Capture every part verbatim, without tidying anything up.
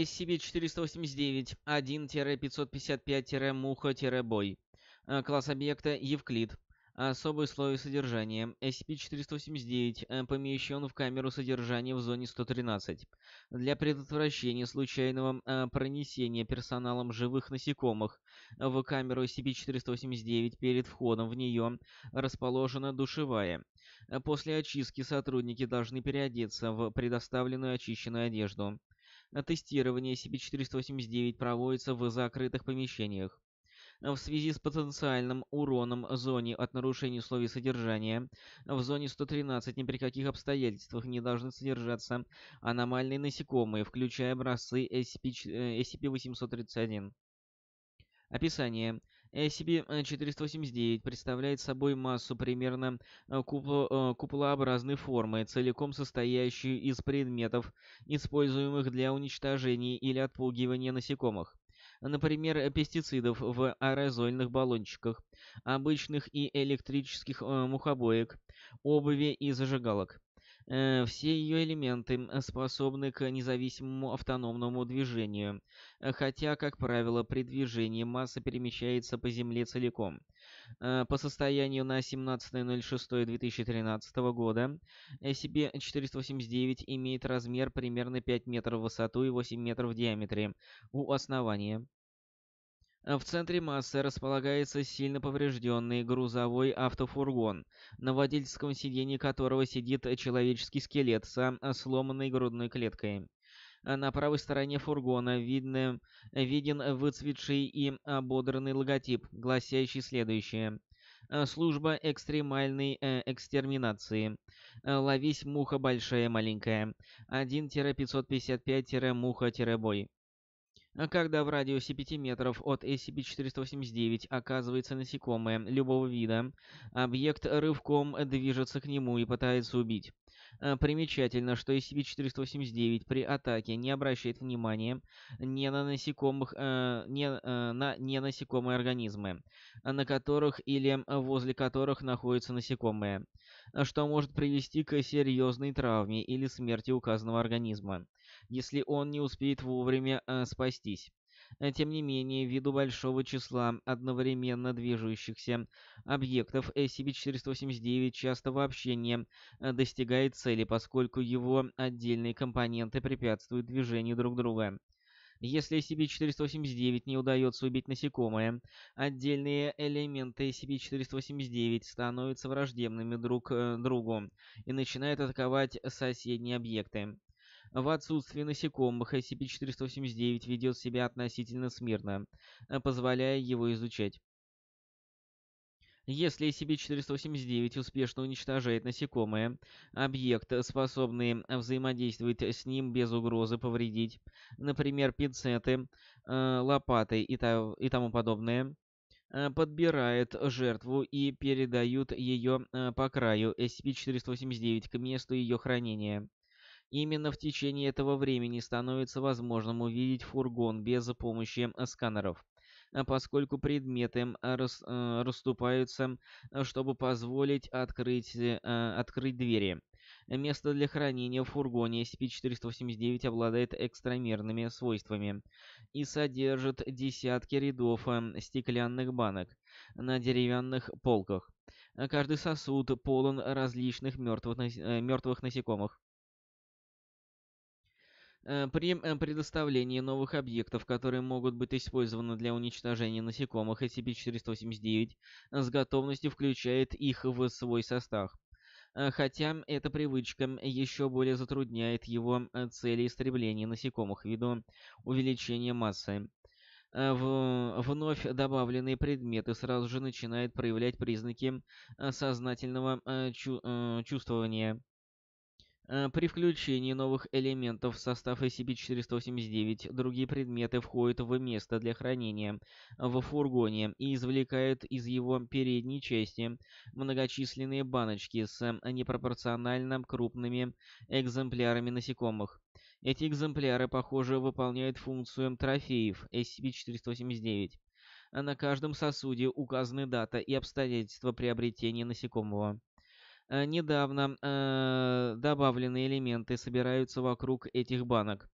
эс си пи четыреста восемьдесят девять один пятьсот пятьдесят пять муха бой. Класс объекта Евклид. Особые условия содержания. эс си пи четыреста восемьдесят девять помещен в камеру содержания в зоне сто тринадцать. Для предотвращения случайного пронесения персоналом живых насекомых в камеру эс си пи четыреста восемьдесят девять перед входом в нее расположена душевая. После очистки сотрудники должны переодеться в предоставленную очищенную одежду. Тестирование эс си пи четыреста восемьдесят девять проводится в закрытых помещениях. В связи с потенциальным уроном зоне от нарушения условий содержания, в зоне сто тринадцать ни при каких обстоятельствах не должны содержаться аномальные насекомые, включая образцы эс си пи восемьсот тридцать один. Описание. эс си пи четыреста восемьдесят девять представляет собой массу примерно куполообразной формы, целиком состоящую из предметов, используемых для уничтожения или отпугивания насекомых. Например, пестицидов в аэрозольных баллончиках, обычных и электрических мухобоек, обуви и зажигалок. Все ее элементы способны к независимому автономному движению, хотя, как правило, при движении масса перемещается по Земле целиком. По состоянию на семнадцатое июня две тысячи тринадцатого года эс си пи четыреста восемьдесят девять имеет размер примерно пять метров в высоту и восемь метров в диаметре у основания. В центре массы располагается сильно поврежденный грузовой автофургон, на водительском сиденье которого сидит человеческий скелет со сломанной грудной клеткой. На правой стороне фургона видно, виден выцветший и ободранный логотип, гласящий следующее. Служба экстремальной экстерминации. Ловись, муха большая маленькая. один пятьсот пятьдесят пять муха бой. Когда в радиусе пяти метров от эс си пи четыреста восемьдесят девять оказывается насекомое любого вида, объект рывком движется к нему и пытается убить. Примечательно, что эс си пи четыреста восемьдесят девять при атаке не обращает внимания ни на насекомых, э, не, э, на ненасекомые организмы, на которых или возле которых находятся насекомые, что может привести к серьезной травме или смерти указанного организма, если он не успеет вовремя э, спастись. Тем не менее, ввиду большого числа одновременно движущихся объектов, эс си пи четыреста восемьдесят девять часто вообще не достигает цели, поскольку его отдельные компоненты препятствуют движению друг друга. Если эс си пи четыреста восемьдесят девять не удается убить насекомое, отдельные элементы эс си пи четыреста восемьдесят девять становятся враждебными друг к другу и начинают атаковать соседние объекты. В отсутствие насекомых эс си пи четыреста восемьдесят девять ведет себя относительно смирно, позволяя его изучать. Если эс си пи четыреста восемьдесят девять успешно уничтожает насекомое, объект, способный взаимодействовать с ним без угрозы повредить, например, пинцеты, лопаты и тому подобное, подбирает жертву и передают ее по краю эс си пи четыреста восемьдесят девять к месту ее хранения. Именно в течение этого времени становится возможным увидеть фургон без помощи сканеров, поскольку предметы рас, расступаются, чтобы позволить открыть, открыть двери. Место для хранения в фургоне эс си пи четыреста восемьдесят девять обладает экстрамерными свойствами и содержит десятки рядов стеклянных банок на деревянных полках. Каждый сосуд полон различных мертвых, мертвых насекомых. При предоставлении новых объектов, которые могут быть использованы для уничтожения насекомых, эс си пи четыреста восемьдесят девять с готовностью включает их в свой состав. Хотя эта привычка еще более затрудняет его цели истребления насекомых ввиду увеличения массы. Вновь добавленные предметы сразу же начинают проявлять признаки сознательного чувствования. При включении новых элементов в состав эс си пи четыреста восемьдесят девять другие предметы входят в место для хранения в фургоне и извлекают из его передней части многочисленные баночки с непропорционально крупными экземплярами насекомых. Эти экземпляры, похоже, выполняют функцию трофеев эс си пи четыреста восемьдесят девять. На каждом сосуде указаны дата и обстоятельства приобретения насекомого. Недавно э, добавленные элементы собираются вокруг этих банок,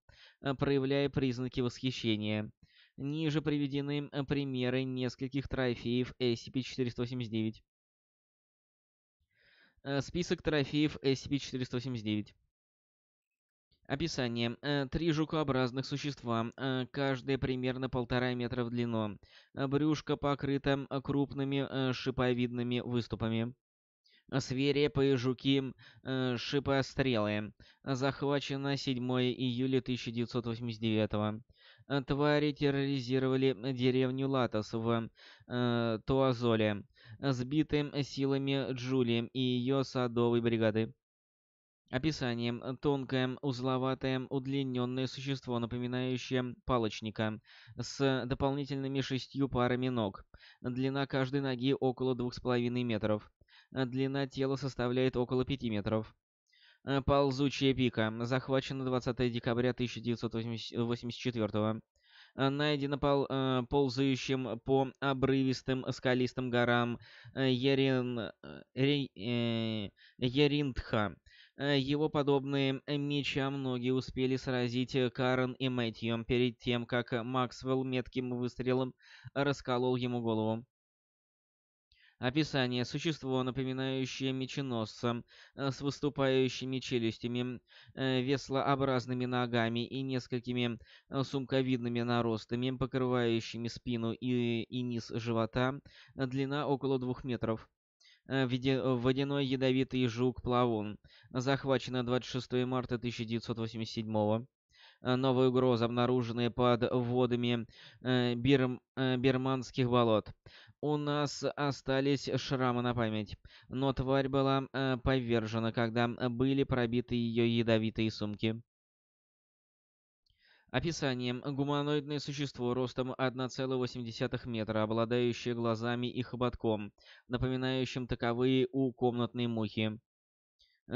проявляя признаки восхищения. Ниже приведены примеры нескольких трофеев эс си пи четыреста восемьдесят девять. Список трофеев эс си пи четыреста восемьдесят девять. Описание. Три жукообразных существа, каждое примерно полтора метра в длину. Брюшко покрыто крупными шиповидными выступами. Свирепые жуки шипострелы. Захвачено седьмого июля тысяча девятьсот восемьдесят девятого. Твари терроризировали деревню Латос в э, Туазоле, сбитым силами Джули и ее садовой бригады. Описание. Тонкое, узловатое, удлиненное существо, напоминающее палочника, с дополнительными шестью парами ног. Длина каждой ноги около двух с половиной метров. Длина тела составляет около пяти метров. Ползучая пика. Захвачена двадцатого декабря тысяча девятьсот восемьдесят четвёртого. Найдена пол, э, ползающим по обрывистым скалистым горам Ерин, э, Еринтха. Его подобные меча многие успели сразить Карен и Мэтью перед тем, как Максвелл метким выстрелом расколол ему голову. Описание. Существо, напоминающее меченосца, с выступающими челюстями, веслообразными ногами и несколькими сумковидными наростами, покрывающими спину и, и низ живота, длина около двух метров. Водяной ядовитый жук-плавун. Захвачено двадцать шестого марта тысяча девятьсот восемьдесят седьмого. Новая угроза, обнаруженная под водами бирм, бирманских болот. У нас остались шрамы на память, но тварь была повержена, когда были пробиты ее ядовитые сумки. Описание. Гуманоидное существо ростом одна целая восемь десятых метра, обладающее глазами и хоботком, напоминающим таковые у комнатной мухи.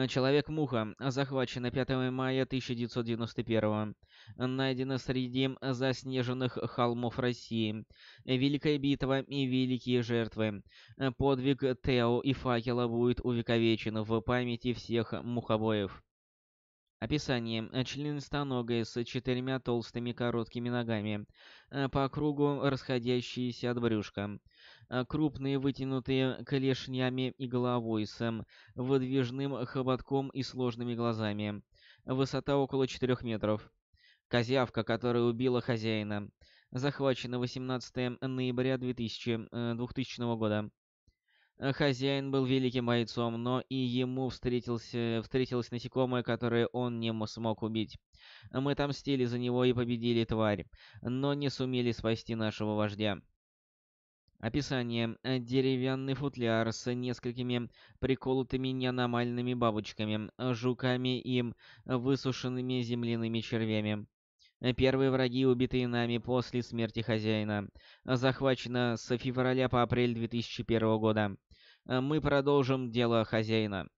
Человек-муха. Захвачено пятого мая тысяча девятьсот девяносто первого. Найдено среди заснеженных холмов России. Великая битва и великие жертвы. Подвиг Тео и Факела будет увековечен в памяти всех мухобоев. Описание. Членистоногое с четырьмя толстыми короткими ногами, по кругу расходящиеся от брюшка. Крупные, вытянутые клешнями и головой, с выдвижным хоботком и сложными глазами. Высота около четырёх метров. Козявка, которая убила хозяина. Захвачена восемнадцатого ноября двухтысячного года. Хозяин был великим бойцом, но и ему встретился, встретилось насекомое, которое он не смог убить. Мы отомстили за него и победили тварь, но не сумели спасти нашего вождя. Описание. Деревянный футляр с несколькими приколотыми неаномальными бабочками, жуками и высушенными земляными червями. Первые враги, убитые нами после смерти хозяина. Захвачено с февраля по апрель две тысячи первого года. Мы продолжим дело хозяина.